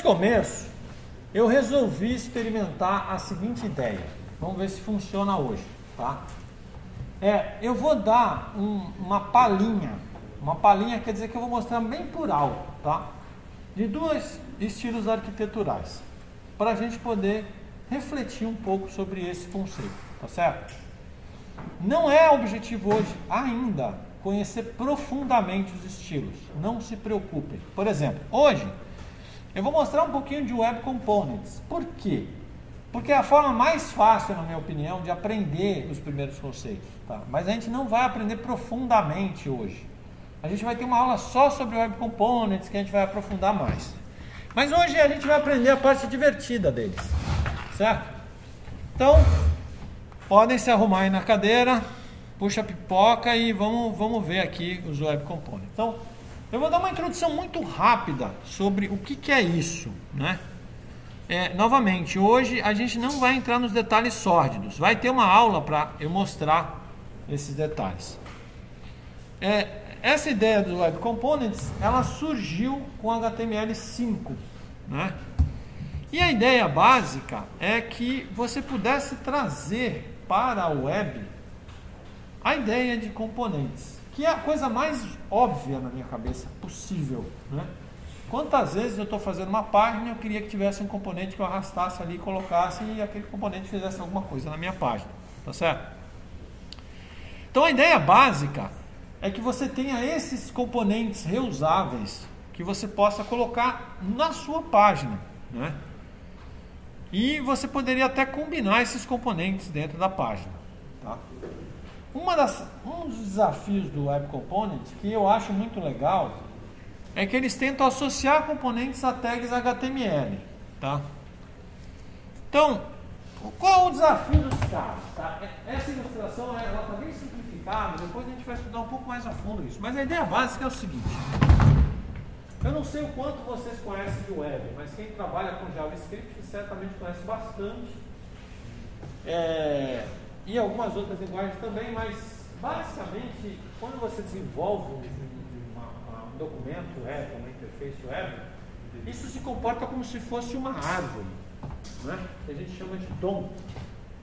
No começo, eu resolvi experimentar a seguinte ideia. Vamos ver se funciona hoje, tá? Eu vou dar uma palhinha. Uma palhinha quer dizer que eu vou mostrar bem por alto, tá? De dois estilos arquiteturais, para a gente poder refletir um pouco sobre esse conceito, tá certo? Não é objetivo hoje ainda conhecer profundamente os estilos. Não se preocupem. Por exemplo, hoje eu vou mostrar um pouquinho de Web Components. Por quê? Porque é a forma mais fácil, na minha opinião, de aprender os primeiros conceitos, tá? Mas a gente não vai aprender profundamente hoje. A gente vai ter uma aula só sobre Web Components, que a gente vai aprofundar mais. Mas hoje a gente vai aprender a parte divertida deles, certo? Então, podem se arrumar aí na cadeira, puxa a pipoca e vamos ver aqui os Web Components. Então, eu vou dar uma introdução muito rápida sobre o que é isso, né? Novamente, hoje a gente não vai entrar nos detalhes sórdidos. Vai ter uma aula para eu mostrar esses detalhes. Essa ideia do Web Components, ela surgiu com HTML5, né? E a ideia básica é que você pudesse trazer para a web a ideia de componentes, que é a coisa mais óbvia na minha cabeça possível, né? Quantas vezes eu estou fazendo uma página, eu queria que tivesse um componente que eu arrastasse ali e colocasse e aquele componente fizesse alguma coisa na minha página, tá certo? Então a ideia básica é que você tenha esses componentes reusáveis que você possa colocar na sua página, né? E você poderia até combinar esses componentes dentro da página, tá? Um dos desafios do Web Components, que eu acho muito legal, é que eles tentam associar componentes a tags HTML, tá? Então, qual é o desafio dos caras, tá? Essa ilustração, ela está bem simplificada, depois a gente vai estudar um pouco mais a fundo isso. Mas a ideia básica é o seguinte: eu não sei o quanto vocês conhecem de web, mas quem trabalha com JavaScript certamente conhece bastante, e algumas outras linguagens também, mas basicamente, quando você desenvolve um documento web, uma interface web, isso se comporta como se fosse uma árvore, né? Que a gente chama de DOM,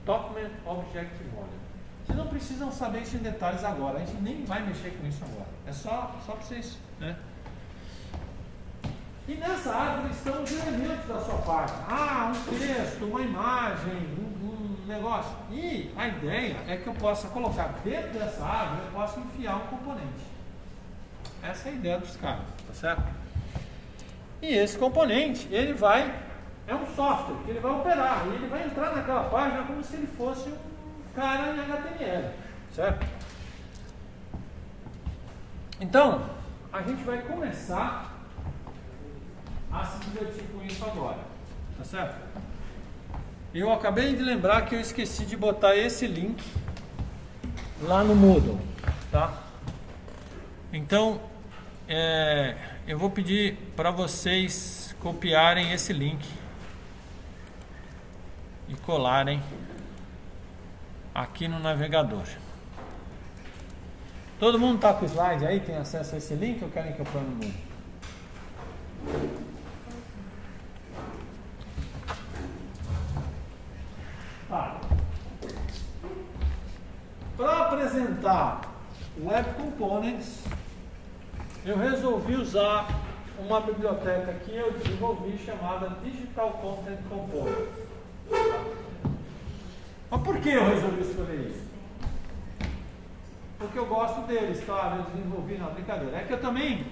Document Object Model. Vocês não precisam saber isso em detalhes agora, a gente nem vai mexer com isso agora, é só para vocês, né? E nessa árvore estão os elementos da sua página. Um texto, uma imagem, um negócio. E a ideia é que eu possa colocar dentro dessa árvore, eu posso enfiar um componente. Essa é a ideia dos caras, tá certo? E esse componente, ele vai... é um software que ele vai operar. E ele vai entrar naquela página como se ele fosse um cara em HTML, certo? Então, a gente vai começar a se divertir com isso agora, tá certo? Eu acabei de lembrar que eu esqueci de botar esse link lá no Moodle, tá? Então, eu vou pedir para vocês copiarem esse link e colarem aqui no navegador. Todo mundo tá com o slide aí? Tem acesso a esse link ou querem que eu ponha no Moodle? Para apresentar Web Components, eu resolvi usar uma biblioteca que eu desenvolvi chamada Digital Content Components. Mas por que eu resolvi escolher isso? Porque eu gosto deles, tá? Eu desenvolvi na brincadeira. É que eu também,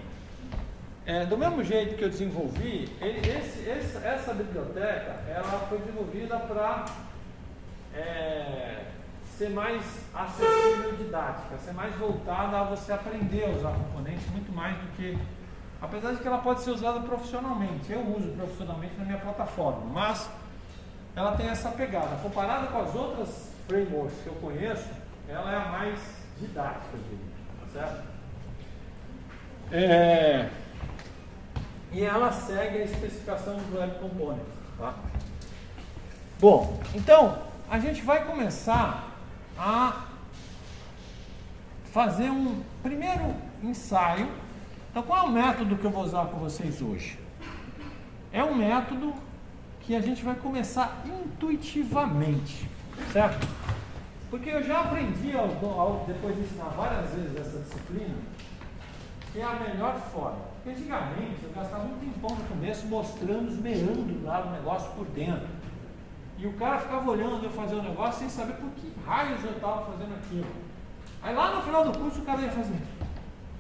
do mesmo jeito que eu desenvolvi, essa biblioteca, ela foi desenvolvida para... ser mais acessível e didática, ser mais voltada a você aprender a usar componentes, muito mais do que... Apesar de que ela pode ser usada profissionalmente, eu uso profissionalmente na minha plataforma, mas ela tem essa pegada. Comparada com as outras frameworks que eu conheço, ela é a mais didática, eu diria, tá certo? E ela segue a especificação do Web Components, tá? Bom, então, a gente vai começar a fazer um primeiro ensaio. Então, qual é o método que eu vou usar com vocês hoje? é um método que a gente vai começar intuitivamente, certo? Porque eu já aprendi, depois de ensinar várias vezes essa disciplina, que é a melhor forma. Porque antigamente eu gastava um tempão no começo mostrando os meandros lá do negócio por dentro. E o cara ficava olhando eu fazer o negócio sem saber por que raios eu estava fazendo aquilo. Aí lá no final do curso o cara ia fazer: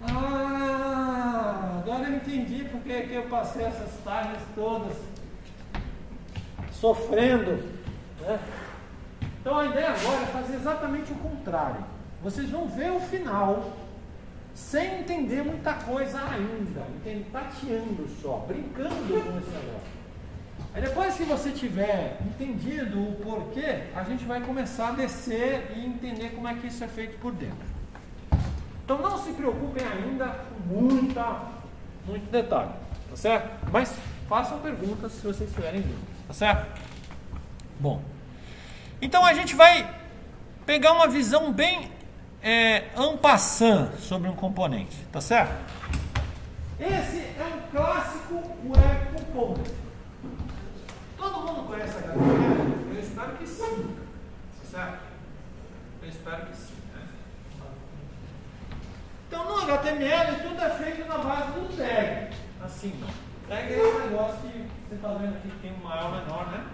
ah, agora eu entendi porque é que eu passei essas tardes todas sofrendo, né? Então a ideia agora é fazer exatamente o contrário. Vocês vão ver o final sem entender muita coisa ainda, entende? Tateando só, brincando com esse negócio. Aí depois que você tiver entendido o porquê, a gente vai começar a descer e entender como é que isso é feito por dentro. Então não se preocupem ainda com muito detalhe, tá certo? Mas façam perguntas se vocês tiverem dúvidas, tá certo? Bom, então a gente vai pegar uma visão bem en passant sobre um componente, tá certo? Esse é um clássico Web Component. Todo mundo conhece a galera? Eu espero que sim, tá certo? Eu espero que sim, né? Então no HTML tudo é feito na base do tag, assim, não. Tag é esse negócio que você está vendo aqui que tem um maior ou menor, né?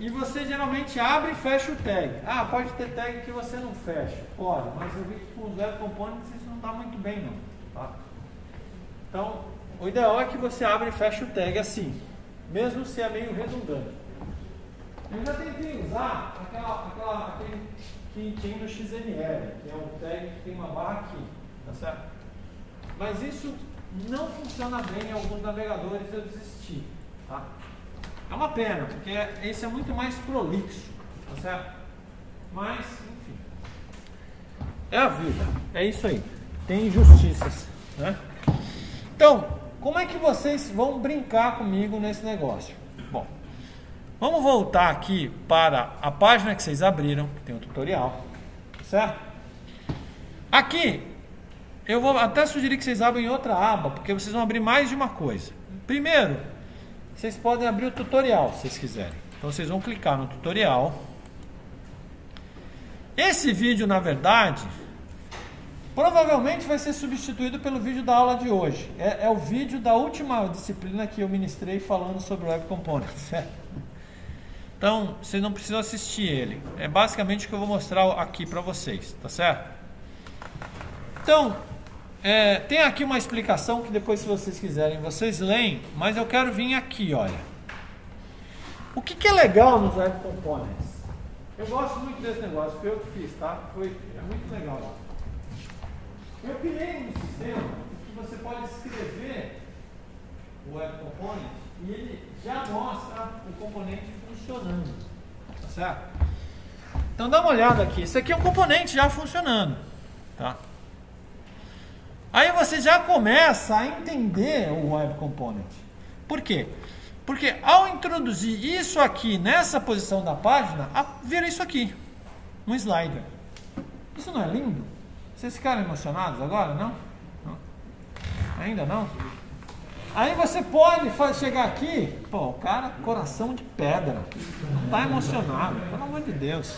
E você geralmente abre e fecha o tag. Ah, pode ter tag que você não fecha. Pode, mas eu vi que com os Web Components isso não está muito bem, não. Tá? Então, o ideal é que você abre e fecha o tag assim, mesmo se é meio redundante. Eu já tentei usar aquele que tem no XML, que é um tag que tem uma barra aqui, tá certo? Mas isso não funciona bem em alguns navegadores, eu desisti, tá? É uma pena, porque esse é muito mais prolixo, tá certo? Mas, enfim, é a vida, é isso aí, tem injustiças, né? Então, como é que vocês vão brincar comigo nesse negócio? Bom, vamos voltar aqui para a página que vocês abriram, que tem um tutorial, certo? Aqui eu vou até sugerir que vocês abram outra aba, porque vocês vão abrir mais de uma coisa. Primeiro, vocês podem abrir o tutorial, se vocês quiserem. Então, vocês vão clicar no tutorial. Esse vídeo, na verdade, provavelmente vai ser substituído pelo vídeo da aula de hoje. É o vídeo da última disciplina que eu ministrei falando sobre Web Components. Então, vocês não precisam assistir ele. É basicamente o que eu vou mostrar aqui para vocês, tá certo? Então, tem aqui uma explicação que depois, se vocês quiserem, vocês leem, mas eu quero vir aqui, olha. O que é legal nos Web Components? Eu gosto muito desse negócio, foi eu que fiz, tá? É muito legal. Eu criei um sistema que você pode escrever o Web Component e ele já mostra o componente funcionando, tá certo? Então dá uma olhada aqui, isso aqui é um componente já funcionando, tá? Aí você já começa a entender o Web Component. Por quê? Porque ao introduzir isso aqui nessa posição da página, vira isso aqui, um slider. Isso não é lindo? Vocês ficaram emocionados agora? Não? Não? Ainda não? Aí você pode chegar aqui, pô, o cara, coração de pedra, não está emocionado, pelo amor de Deus.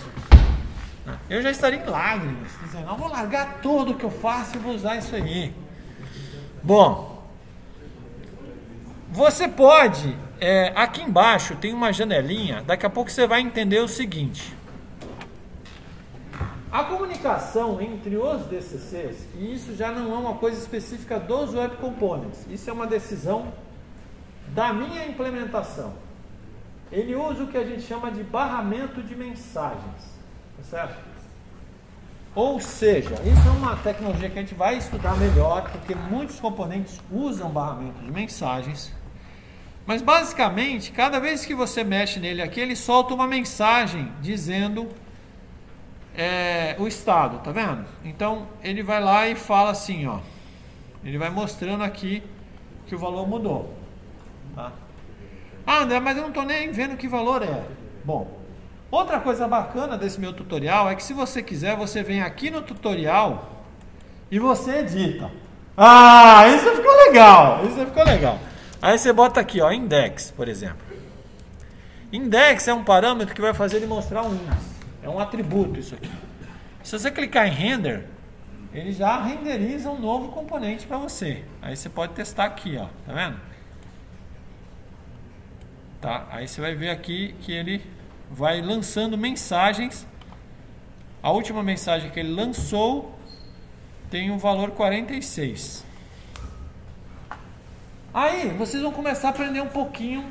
Eu já estaria em lágrimas, dizendo, não, vou largar tudo que eu faço e vou usar isso aí. Bom, você pode, aqui embaixo tem uma janelinha, daqui a pouco você vai entender o seguinte. A comunicação entre os DCCs, e isso já não é uma coisa específica dos Web Components, isso é uma decisão da minha implementação. Ele usa o que a gente chama de barramento de mensagens. Certo? Ou seja, isso é uma tecnologia que a gente vai estudar melhor, porque muitos componentes usam barramento de mensagens, mas basicamente, cada vez que você mexe nele aqui, ele solta uma mensagem dizendo o estado, tá vendo? Então, ele vai lá e fala assim, ó, ele vai mostrando aqui que o valor mudou, tá? Ah, André, mas eu não estou nem vendo que valor é. Bom, outra coisa bacana desse meu tutorial é que, se você quiser, você vem aqui no tutorial e você edita. Ah, isso ficou legal! Isso ficou legal. Aí você bota aqui, ó, index, por exemplo. Index é um parâmetro que vai fazer ele mostrar um índice. É um atributo isso aqui. Se você clicar em render, ele já renderiza um novo componente para você. Aí você pode testar aqui, ó, tá vendo? Tá? Aí você vai ver aqui que ele vai lançando mensagens. A última mensagem que ele lançou tem um valor 46. Aí vocês vão começar a aprender um pouquinho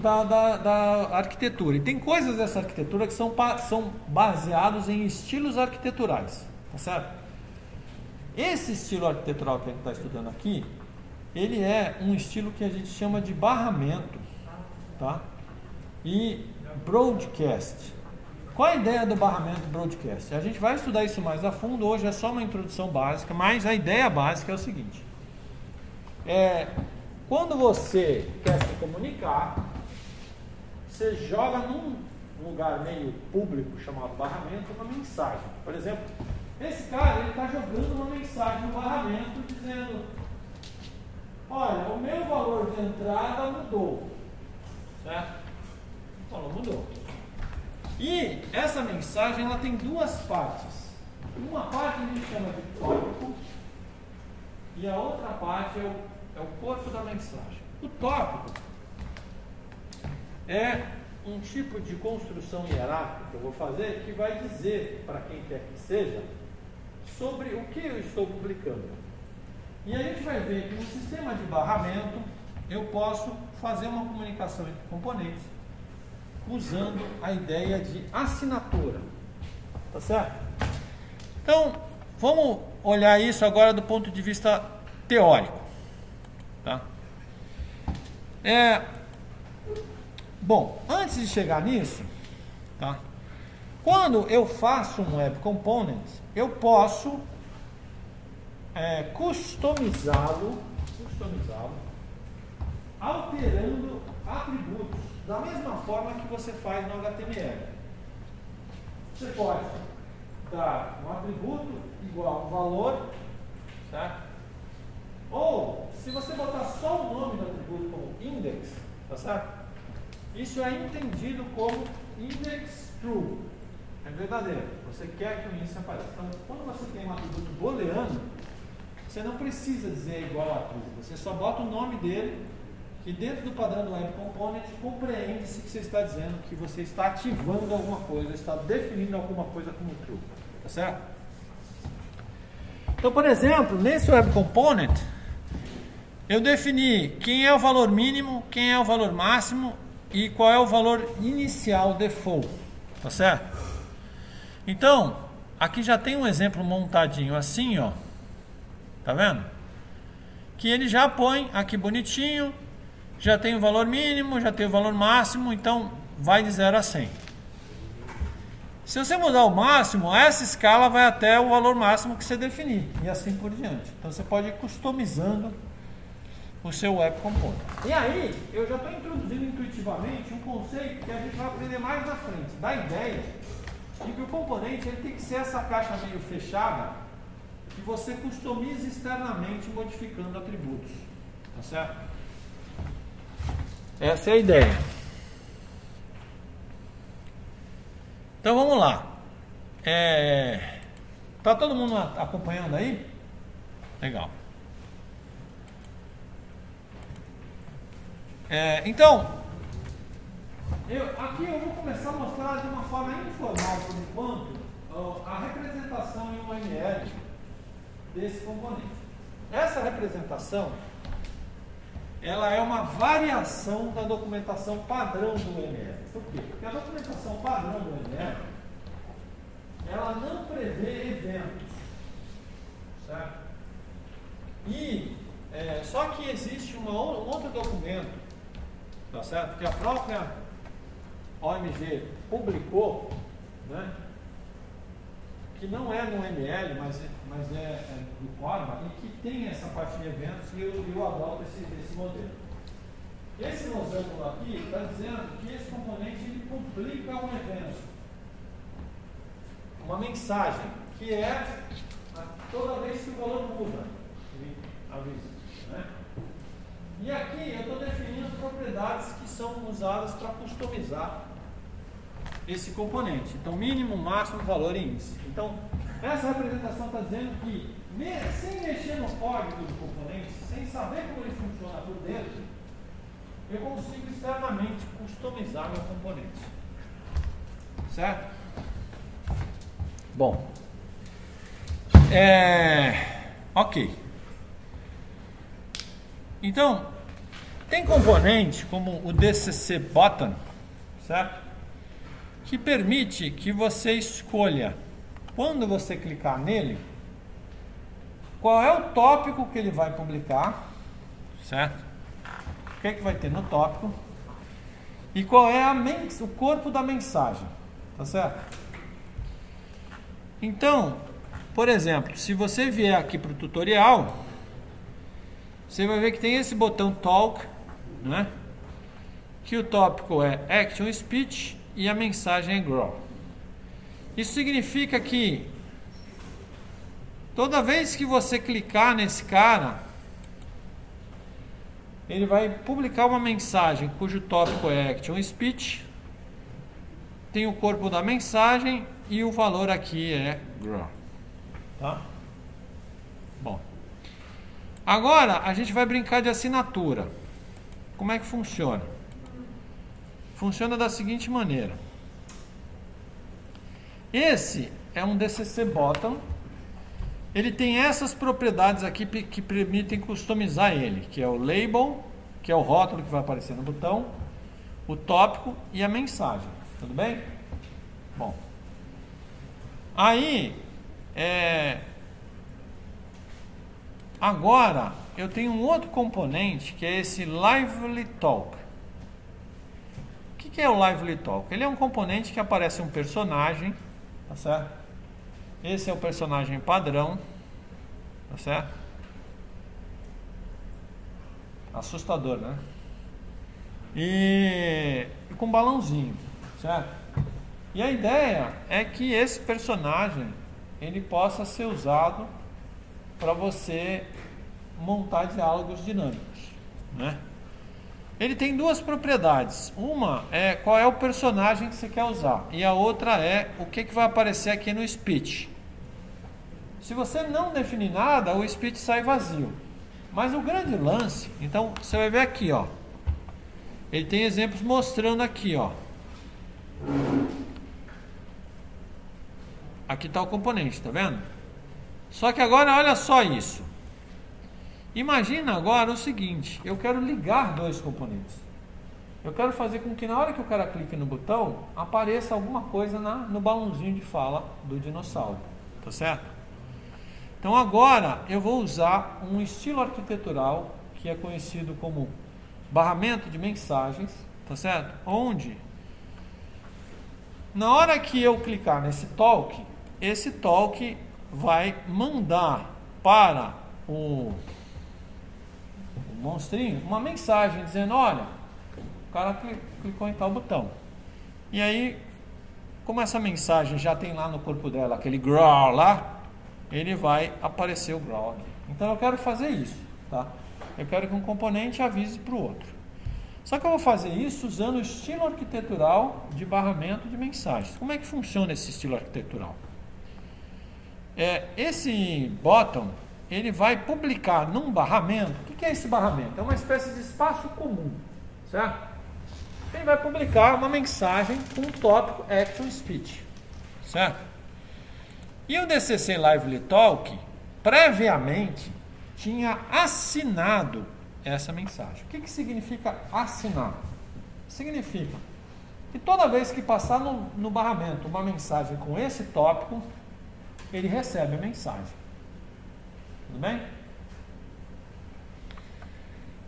da arquitetura. E tem coisas dessa arquitetura que são baseados em estilos arquiteturais, tá certo? Esse estilo arquitetural que a gente está estudando aqui, ele é um estilo que a gente chama de barramento, tá? E broadcast. Qual a ideia do barramento broadcast? A gente vai estudar isso mais a fundo, hoje é só uma introdução básica, mas a ideia básica é o seguinte. Quando você quer se comunicar, você joga num lugar meio público chamado barramento uma mensagem. Por exemplo, esse cara, ele está jogando uma mensagem no barramento dizendo: olha, o meu valor de entrada mudou, certo? Falou, mudou. E essa mensagem, ela tem duas partes. Uma parte a gente chama de tópico e a outra parte é o corpo da mensagem. O tópico é um tipo de construção hierárquica que eu vou fazer que vai dizer, para quem quer que seja, sobre o que eu estou publicando. E a gente vai ver que no sistema de barramento eu posso fazer uma comunicação entre componentes usando a ideia de assinatura, tá certo? Então, vamos olhar isso agora do ponto de vista teórico, tá? Bom, antes de chegar nisso, tá? Quando eu faço um Web Components, eu posso customizá-lo alterando atributos da mesma forma que você faz no HTML. Você pode dar um atributo igual a um valor, certo? Ou, se você botar só o nome do atributo como index, tá certo? Isso é entendido como index true. É verdadeiro. Você quer que o índice apareça. Então, quando você tem um atributo booleano, você não precisa dizer igual a true. Você só bota o nome dele, que dentro do padrão do Web Component compreende-se que você está dizendo que você está ativando alguma coisa, está definindo alguma coisa como true, tá certo? Então, por exemplo, nesse Web Component, eu defini quem é o valor mínimo, quem é o valor máximo e qual é o valor inicial default, tá certo? Então, aqui já tem um exemplo montadinho assim, ó, tá vendo? Que ele já põe aqui bonitinho, já tem o valor mínimo, já tem o valor máximo, então vai de 0 a 100. Se você mudar o máximo, essa escala vai até o valor máximo que você definir, e assim por diante. Então você pode ir customizando o seu Web Component. E aí, eu já estou introduzindo intuitivamente um conceito que a gente vai aprender mais na frente, da ideia de que o componente ele tem que ser essa caixa meio fechada, que você customiza externamente modificando atributos, tá certo? Essa é a ideia. Então vamos lá. Tá todo mundo acompanhando aí? Legal. Então, aqui eu vou começar a mostrar de uma forma informal, por enquanto, a representação em UML desse componente. Essa representação, ela é uma variação da documentação padrão do UML. Por quê? Porque a documentação padrão do UML, ela não prevê eventos, certo? E só que existe um outro documento, tá certo? Que a própria OMG publicou, né? Que não é no ML, mas é do Quora, e que tem essa parte de eventos e eu adoto esse modelo. Esse modelo aqui está dizendo que esse componente ele publica um evento, uma mensagem, que é toda vez que o valor muda, ele avisa, né? E aqui eu estou definindo propriedades que são usadas para customizar esse componente. Então, mínimo, máximo, valor e índice. Então, essa representação está dizendo que, sem mexer no código do componente, sem saber como ele funciona por dentro, eu consigo externamente customizar meu componente. Certo? Bom. Ok. Então, tem componente como o DCC Button, certo? Que permite que você escolha, quando você clicar nele, qual é o tópico que ele vai publicar, certo? O que é que vai ter no tópico? E qual é o corpo da mensagem, tá certo? Então, por exemplo, se você vier aqui para o tutorial, você vai ver que tem esse botão Talk, né? Que o tópico é Action Speech e a mensagem é Grow. Isso significa que toda vez que você clicar nesse cara, ele vai publicar uma mensagem cujo tópico é Action Speech, tem o corpo da mensagem e o valor aqui é Grow. Tá? Bom. Agora a gente vai brincar de assinatura. Como é que funciona? Funciona da seguinte maneira. Esse é um DCC Button. Ele tem essas propriedades aqui que permitem customizar ele, que é o label, que é o rótulo que vai aparecer no botão, o tópico e a mensagem. Tudo bem? Bom. Aí, agora eu tenho um outro componente que é esse Lively Talk. O que é o Lively Talk? Ele é um componente que aparece um personagem, tá certo? Esse é o personagem padrão, tá certo? Assustador, né? E com um balãozinho, certo? E a ideia é que esse personagem ele possa ser usado para você montar diálogos dinâmicos, né? Ele tem duas propriedades. Uma é qual é o personagem que você quer usar e a outra é o que vai aparecer aqui no speech. Se você não definir nada, o speech sai vazio. Mas o grande lance, então você vai ver aqui, ó. Ele tem exemplos mostrando aqui, ó. Aqui está o componente, tá vendo? Só que agora olha só isso. Imagina agora o seguinte, eu quero ligar dois componentes. Eu quero fazer com que na hora que o cara clique no botão, apareça alguma coisa no balãozinho de fala do dinossauro, tá certo? Então agora eu vou usar um estilo arquitetural que é conhecido como barramento de mensagens, tá certo? Onde na hora que eu clicar nesse talk, esse talk vai mandar para o monstrinho uma mensagem dizendo, olha, o cara clicou em tal botão. E aí, como essa mensagem já tem lá no corpo dela aquele growl lá, ele vai aparecer o growl aqui. Então eu quero fazer isso, tá? Eu quero que um componente avise para o outro. Só que eu vou fazer isso usando o estilo arquitetural de barramento de mensagens. Como é que funciona esse estilo arquitetural? Esse bottom, ele vai publicar num barramento. O que é esse barramento? É uma espécie de espaço comum, certo? Ele vai publicar uma mensagem com o tópico Action Speech, certo? E o DCC Lively Talk, previamente, tinha assinado essa mensagem. O que significa assinar? Significa que toda vez que passar no barramento uma mensagem com esse tópico, ele recebe a mensagem. Tudo bem?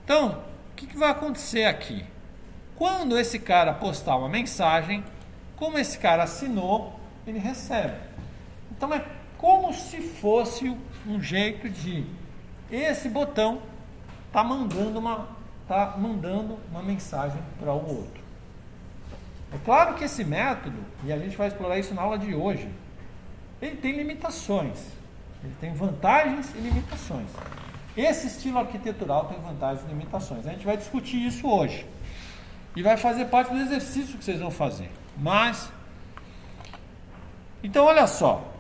Então, o que vai acontecer aqui? Quando esse cara postar uma mensagem, como esse cara assinou, ele recebe. Então é como se fosse um jeito de esse botão tá mandando uma mensagem para o outro. É claro que esse método, e a gente vai explorar isso na aula de hoje, ele tem limitações. Ele tem vantagens e limitações. Esse estilo arquitetural tem vantagens e limitações. A gente vai discutir isso hoje. E vai fazer parte do exercício que vocês vão fazer. Mas, então olha só.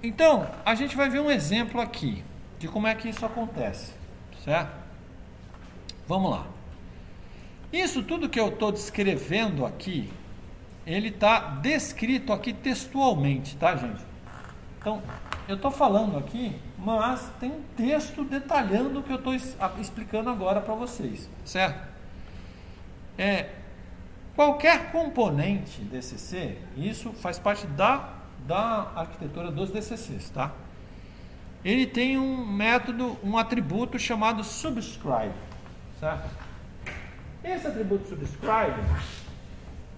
Então, a gente vai ver um exemplo aqui de como é que isso acontece. Certo? Vamos lá. Isso tudo que eu estou descrevendo aqui, ele está descrito aqui textualmente, tá, gente? Então, eu estou falando aqui, mas tem um texto detalhando o que eu estou explicando agora para vocês, certo? Qualquer componente DCC, isso faz parte da arquitetura dos DCCs, tá? Ele tem um método, um atributo chamado subscribe, certo? Esse atributo subscribe,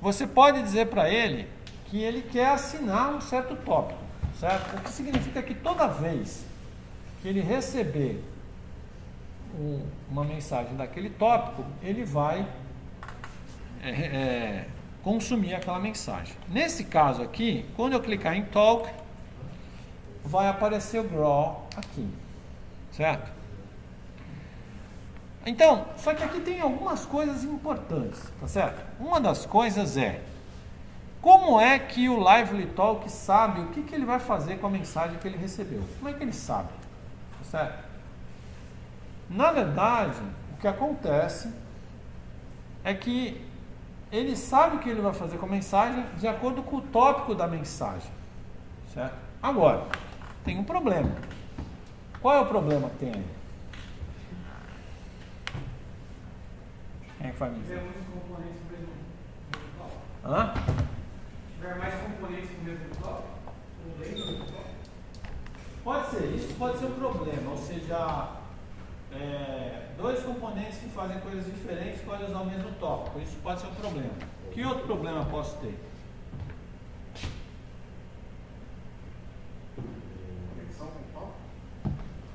você pode dizer para ele que ele quer assinar um certo tópico, certo? O que significa que toda vez que ele receber uma mensagem daquele tópico, ele vai consumir aquela mensagem. Nesse caso aqui, quando eu clicar em Talk, vai aparecer o Grow aqui, certo? Então, só que aqui tem algumas coisas importantes, tá certo? Uma das coisas é, como é que o LivelyTalk sabe o que ele vai fazer com a mensagem que ele recebeu? Como é que ele sabe? Tá certo? Na verdade, o que acontece é que ele sabe o que ele vai fazer com a mensagem de acordo com o tópico da mensagem, certo? Agora, tem um problema. Qual é o problema que tem aí? Quem é que vai me dizer? Hã? Se tiver mais componentes no mesmo tópico, pode ser, isso pode ser um problema. Ou seja, dois componentes que fazem coisas diferentes podem usar o mesmo tópico. Isso pode ser um problema. Que outro problema eu posso ter? Conexão com o tópico?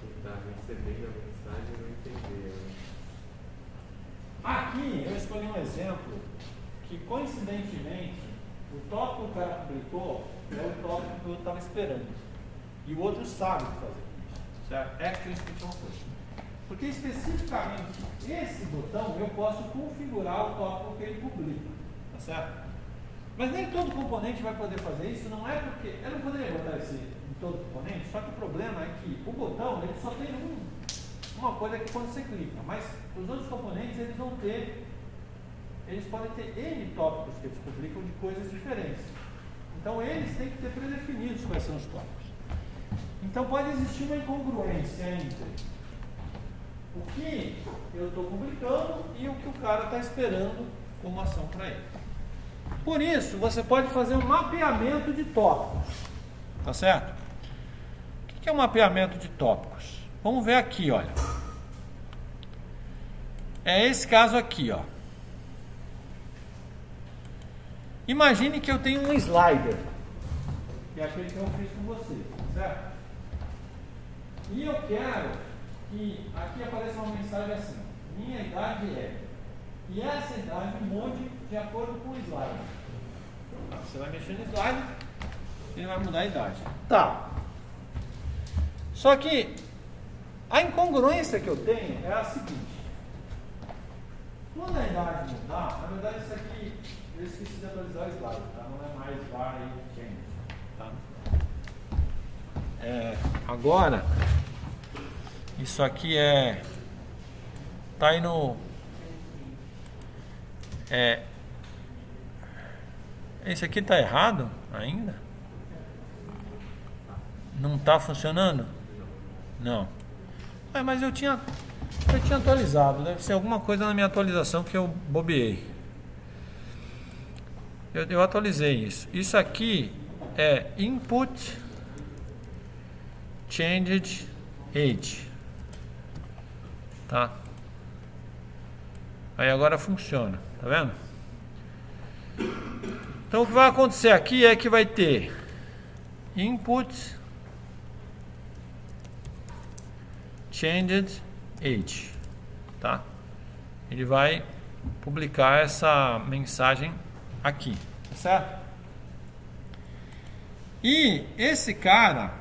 Tentar receber a mensagem e não entender. Aqui eu escolhi um exemplo que, coincidentemente, o tópico que o cara publicou é o tópico que eu estava esperando. E o outro sabe o que fazer com isso. Certo? É que eu expliquei uma coisa. Porque especificamente esse botão eu posso configurar o tópico que ele publica, tá certo? Mas nem todo componente vai poder fazer isso, não é porque... Eu não poderia botar esse em todo componente, só que o problema é que o botão ele só tem uma coisa que quando você clica, mas os outros componentes eles vão ter... Eles podem ter N tópicos que eles publicam de coisas diferentes. Então eles têm que ter predefinidos quais são os tópicos. Então pode existir uma incongruência entre o que eu estou publicando e o que o cara está esperando como ação para ele. Por isso, você pode fazer um mapeamento de tópicos. Tá certo? O que é um mapeamento de tópicos? Vamos ver aqui, olha. É esse caso aqui, ó. Imagine que eu tenho um slider, que é aquele que eu fiz com você, certo? E eu quero... E aqui aparece uma mensagem assim: minha idade é. E essa idade mude de acordo com o slide. Você vai mexer no slide, ele vai mudar a idade. Tá. Só que a incongruência que eu tenho é a seguinte: quando a idade mudar, na verdade isso aqui eu esqueci de atualizar o slide, tá? Não é mais vai change. Tá? Agora. Isso aqui é... Tá aí no... Esse aqui tá errado ainda? Não tá funcionando? Não. Mas eu tinha atualizado. Deve ser alguma coisa na minha atualização que eu bobeei. Eu atualizei isso. Isso aqui é input changed age. Tá? Aí agora funciona, tá vendo? Então o que vai acontecer aqui é que vai ter input changed age, tá? Ele vai publicar essa mensagem aqui, tá certo? E esse cara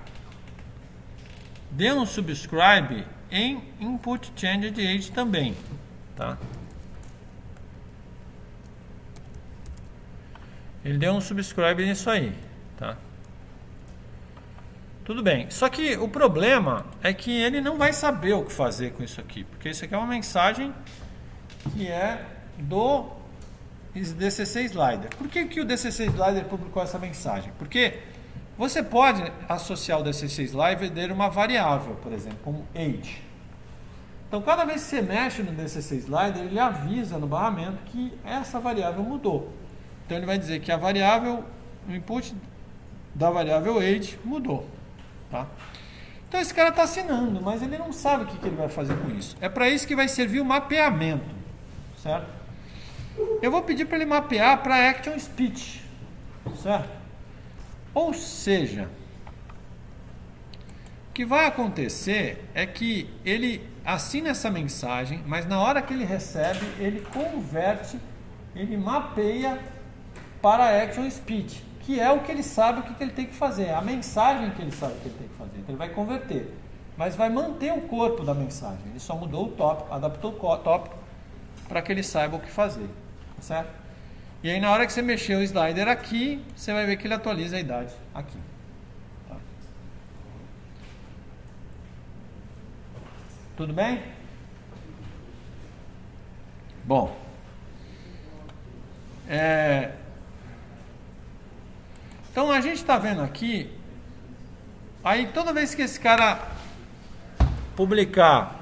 dê um subscribe em input change de age também, tá? Ele deu um subscribe nisso aí, tá? Tudo bem, só que o problema é que ele não vai saber o que fazer com isso aqui, porque isso aqui é uma mensagem que é do DCC Slider. Por que que o DCC Slider publicou essa mensagem? Porque você pode associar o DCC Slider a uma variável, por exemplo, como age. Então, cada vez que você mexe no DCC Slider, ele avisa no barramento que essa variável mudou. Então, ele vai dizer que a variável, o input da variável age mudou. Tá? Então esse cara está assinando, mas ele não sabe o que ele vai fazer com isso. É para isso que vai servir o mapeamento, certo? Eu vou pedir para ele mapear para Action Speech, certo? Ou seja, o que vai acontecer é que ele assina essa mensagem, mas na hora que ele recebe, ele converte, ele mapeia para Action Speech, que é o que ele sabe o que ele tem que fazer, a mensagem que ele sabe o que ele tem que fazer. Então ele vai converter, mas vai manter o corpo da mensagem. Ele só mudou o tópico, adaptou o tópico para que ele saiba o que fazer, certo? E aí na hora que você mexer o slider aqui, você vai ver que ele atualiza a idade aqui. Tá. Tudo bem? Bom, então a gente está vendo aqui, aí toda vez que esse cara publicar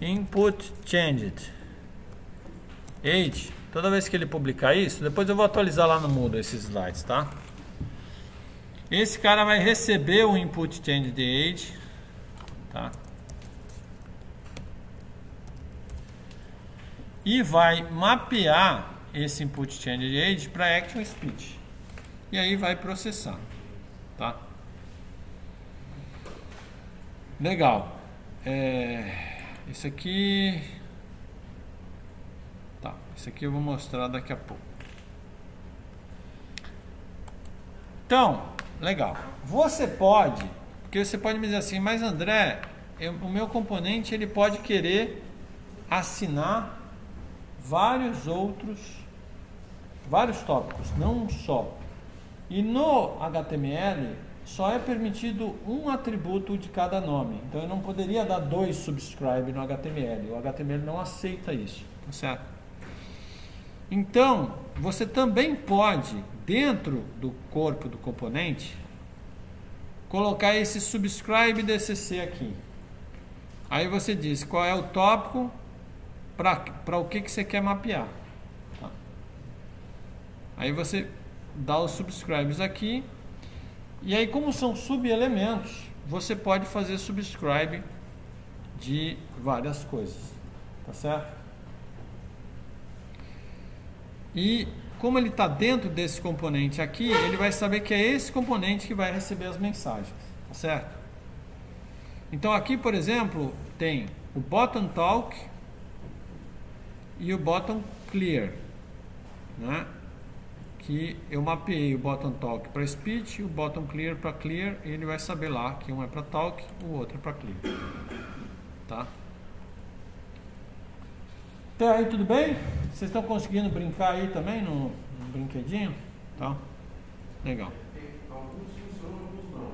input changed age, toda vez que ele publicar isso, depois eu vou atualizar lá no Moodle esses slides, tá? Esse cara vai receber o input changed age, tá? E vai mapear esse input change de age para action speech. E aí vai processar, tá? Legal. Isso aqui, tá? Isso aqui eu vou mostrar daqui a pouco. Então, legal. Você pode, porque você pode me dizer assim, mas André, o meu componente ele pode querer assinar vários outros, vários tópicos, não um só. E no HTML só é permitido um atributo de cada nome. Então eu não poderia dar dois subscribe no HTML. O HTML não aceita isso, tá certo? Então você também pode, dentro do corpo do componente, colocar esse subscribe DCC aqui. Aí você diz qual é o tópico, para o que você quer mapear. Tá. Aí você dá os subscribes aqui, e aí como são subelementos, você pode fazer subscribe de várias coisas, tá certo? E como ele está dentro desse componente aqui, ele vai saber que é esse componente que vai receber as mensagens, tá certo? Então aqui, por exemplo, tem o button talk e o button clear, né? Que eu mapeei o button talk para speech, o button clear para clear, e ele vai saber lá que um é para talk, o outro é para clear, tá? Até aí tudo bem? Vocês estão conseguindo brincar aí também no brinquedinho? Tá? Legal. Alguns funcionam, alguns não.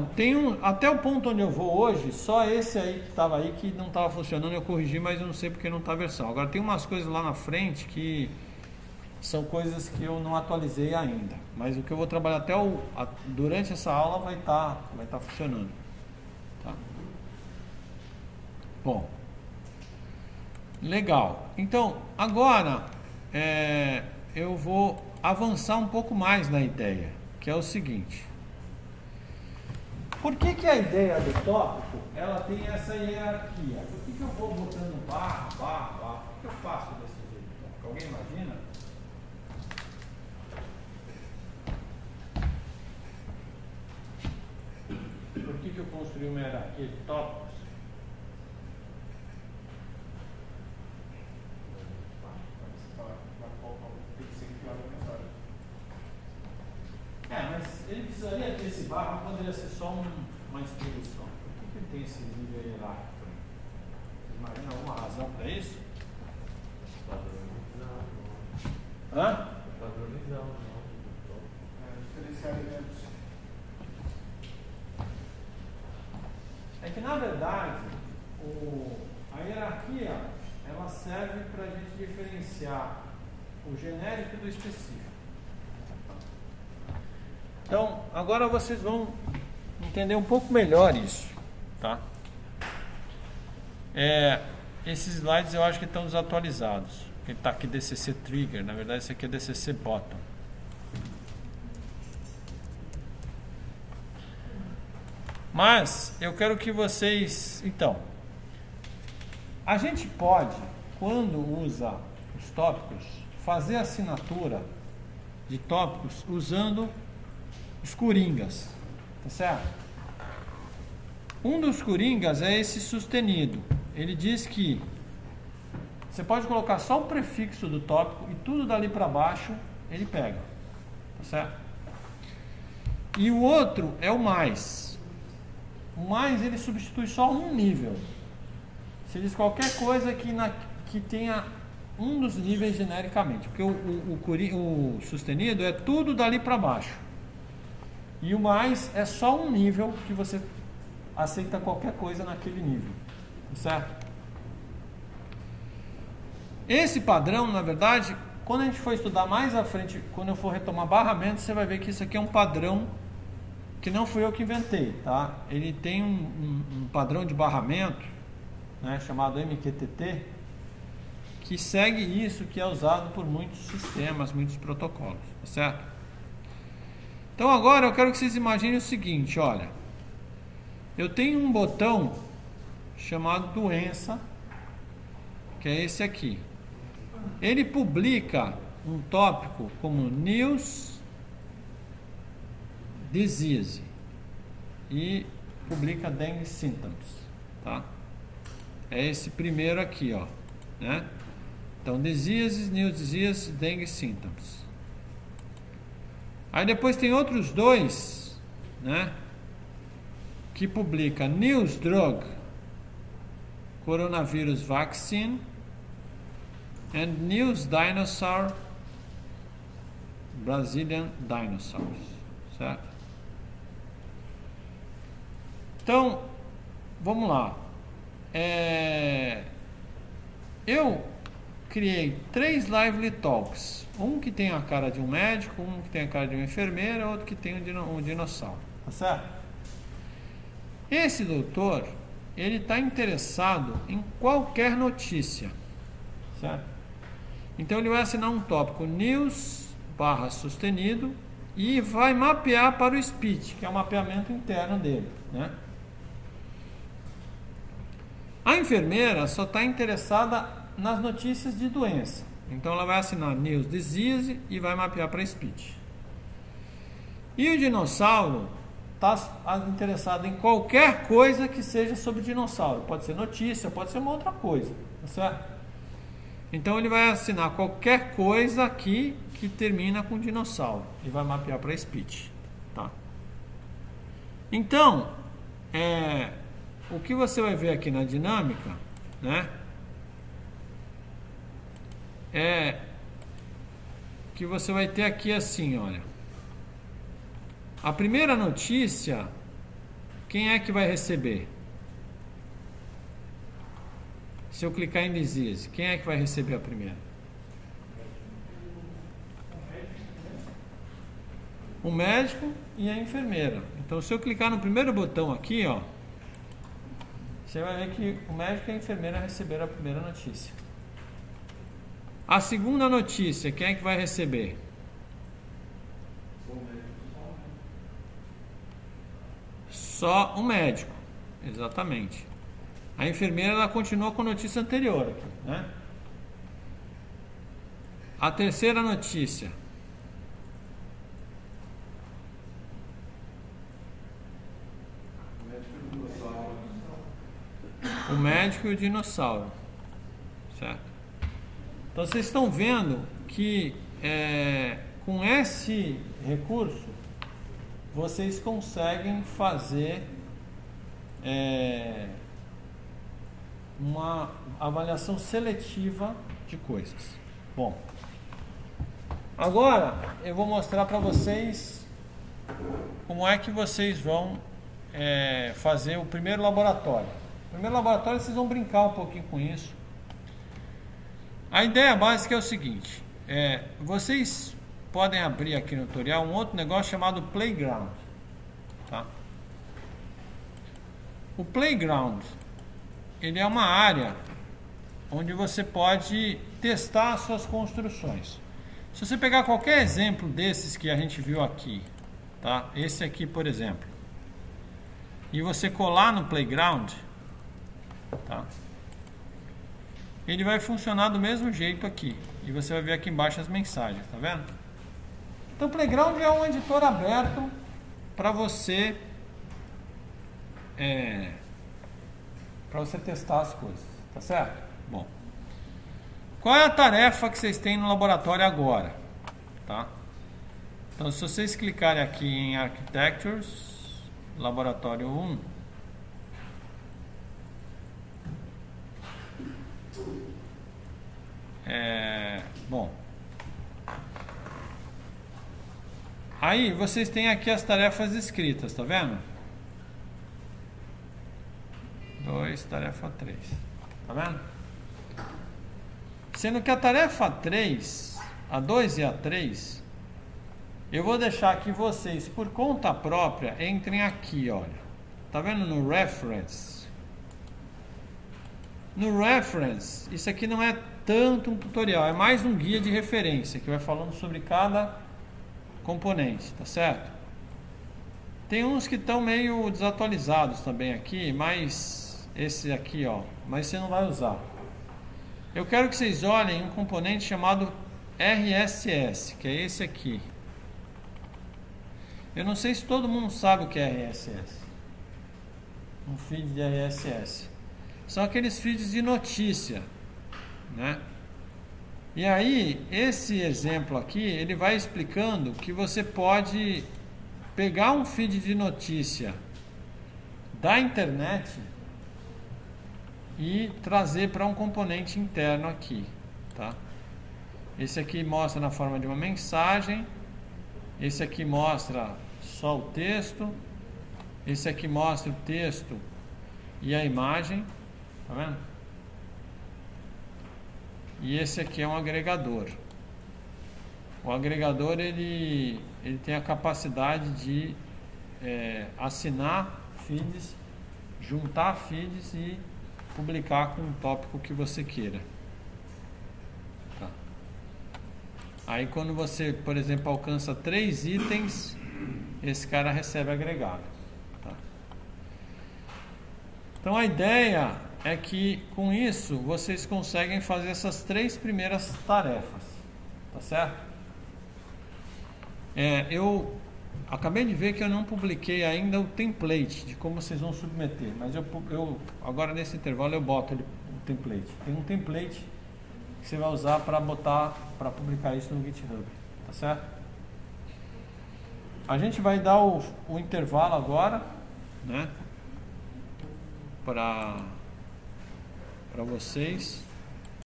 Não, tem um, até o ponto onde eu vou hoje, só esse aí que estava aí que não estava funcionando, eu corrigi, mas eu não sei porque não está a versão. Agora tem umas coisas lá na frente que são coisas que eu não atualizei ainda, mas o que eu vou trabalhar até durante essa aula vai estar funcionando. Tá? Bom, legal. Então, agora eu vou avançar um pouco mais na ideia, que é o seguinte. Por que que a ideia do tópico, ela tem essa hierarquia? Por que que eu vou botando barra, barra, barra? Por que eu faço desse jeito? Alguém imagina? Por que que eu construí uma hierarquia de tópicos? Tem que ser criado a mensagem. Mas ele precisa nível hierárquico. Imagina alguma razão para isso? Padronizar. Hã? Padronizar o nome. Diferenciar eventos. É que, na verdade, a hierarquia ela serve para a gente diferenciar o genérico do específico. Então, agora vocês vão entender um pouco melhor isso, tá? Esses slides eu acho que estão desatualizados. Porque está aqui DCC Trigger, na verdade esse aqui é DCC Bottom. Mas eu quero que vocês... Então, a gente pode, quando usa os tópicos, fazer assinatura de tópicos usando os coringas, tá certo? Um dos coringas é esse sustenido. Ele diz que você pode colocar só o prefixo do tópico e tudo dali para baixo ele pega, tá certo? E o outro é o mais. O mais ele substitui só um nível. Você diz qualquer coisa que tenha um dos níveis genericamente, porque o sustenido é tudo dali para baixo. E o mais é só um nível que você aceita qualquer coisa naquele nível, certo? Esse padrão, na verdade, quando a gente for estudar mais à frente, quando eu for retomar barramento, você vai ver que isso aqui é um padrão que não fui eu que inventei, tá? Ele tem um padrão de barramento, né, chamado MQTT, que segue isso, que é usado por muitos sistemas, muitos protocolos, tá certo? Então agora eu quero que vocês imaginem o seguinte, olha, eu tenho um botão chamado doença, que é esse aqui. Ele publica um tópico como News Disease e publica Dengue Symptoms, tá? É esse primeiro aqui, ó, né? Então Diseases, News Disease, Dengue Symptoms. Aí depois tem outros dois, né, que publica News Drug, Coronavírus Vaccine, and News Dinosaur, Brazilian Dinosaurs, certo? Então, vamos lá. Eu criei 3 Lively Talks. Um que tem a cara de um médico, um que tem a cara de uma enfermeira, outro que tem um dinossauro, tá certo? Esse doutor, ele está interessado em qualquer notícia, certo? Então ele vai assinar um tópico news / sustenido e vai mapear para o speech, que é o mapeamento interno dele, né? A enfermeira só está interessada nas notícias de doença. Então ela vai assinar News Disease e vai mapear para Speech. E o dinossauro está interessado em qualquer coisa que seja sobre dinossauro. Pode ser notícia, pode ser uma outra coisa, tá certo? Então ele vai assinar qualquer coisa aqui que termina com dinossauro e vai mapear para Speech, tá? Então, o que você vai ver aqui na dinâmica, né, é que você vai ter aqui assim, olha. A primeira notícia, quem é que vai receber? Se eu clicar em disease, quem é que vai receber a primeira? O médico e a enfermeira. Então, se eu clicar no primeiro botão aqui, ó, você vai ver que o médico e a enfermeira receberam a primeira notícia. A segunda notícia, quem é que vai receber? Só o médico, exatamente. A enfermeira, ela continua com a notícia anterior aqui, né? A terceira notícia. O médico e o dinossauro, certo? Então vocês estão vendo que com esse recurso vocês conseguem fazer uma avaliação seletiva de coisas. Bom, agora eu vou mostrar para vocês como é que vocês vão fazer o primeiro laboratório. O primeiro laboratório vocês vão brincar um pouquinho com isso. A ideia básica é o seguinte, vocês podem abrir aqui no tutorial um outro negócio chamado Playground, tá? O Playground, ele é uma área onde você pode testar as suas construções. Se você pegar qualquer exemplo desses que a gente viu aqui, tá? Esse aqui, por exemplo, e você colar no Playground, tá? Ele vai funcionar do mesmo jeito aqui. E você vai ver aqui embaixo as mensagens, tá vendo? Então, o Playground é um editor aberto para você testar as coisas, tá certo? Bom, qual é a tarefa que vocês têm no laboratório agora? Tá? Então, se vocês clicarem aqui em Architectures, Laboratório 1, bom, aí vocês têm aqui as tarefas escritas, tá vendo? 2, tarefa 3, tá vendo? Sendo que a tarefa 3, a 2 e a 3, eu vou deixar que vocês, por conta própria, entrem aqui, olha, tá vendo no reference? No reference, isso aqui não é tanto um tutorial, é mais um guia de referência que vai falando sobre cada componente, tá certo? Tem uns que estão meio desatualizados também aqui, mas esse aqui, ó, mas você não vai usar. Eu quero que vocês olhem um componente chamado RSS, que é esse aqui. Eu não sei se todo mundo sabe o que é RSS. Um feed de RSS. São aqueles feeds de notícia, né? E aí, esse exemplo aqui, ele vai explicando que você pode pegar um feed de notícia da internet e trazer para um componente interno aqui, tá? Esse aqui mostra na forma de uma mensagem, esse aqui mostra só o texto, esse aqui mostra o texto e a imagem, tá vendo? E esse aqui é um agregador. O agregador ele tem a capacidade de assinar feeds, juntar feeds e publicar com um tópico que você queira. Tá. Aí quando você, por exemplo, alcança 3 itens, esse cara recebe agregado. Tá. Então a ideia é que com isso vocês conseguem fazer essas 3 primeiras tarefas, tá certo? Eu acabei de ver que eu não publiquei ainda o template de como vocês vão submeter, mas eu agora nesse intervalo eu boto o template. Tem um template que você vai usar para publicar isso no GitHub, tá certo? A gente vai dar o intervalo agora, né? Para vocês.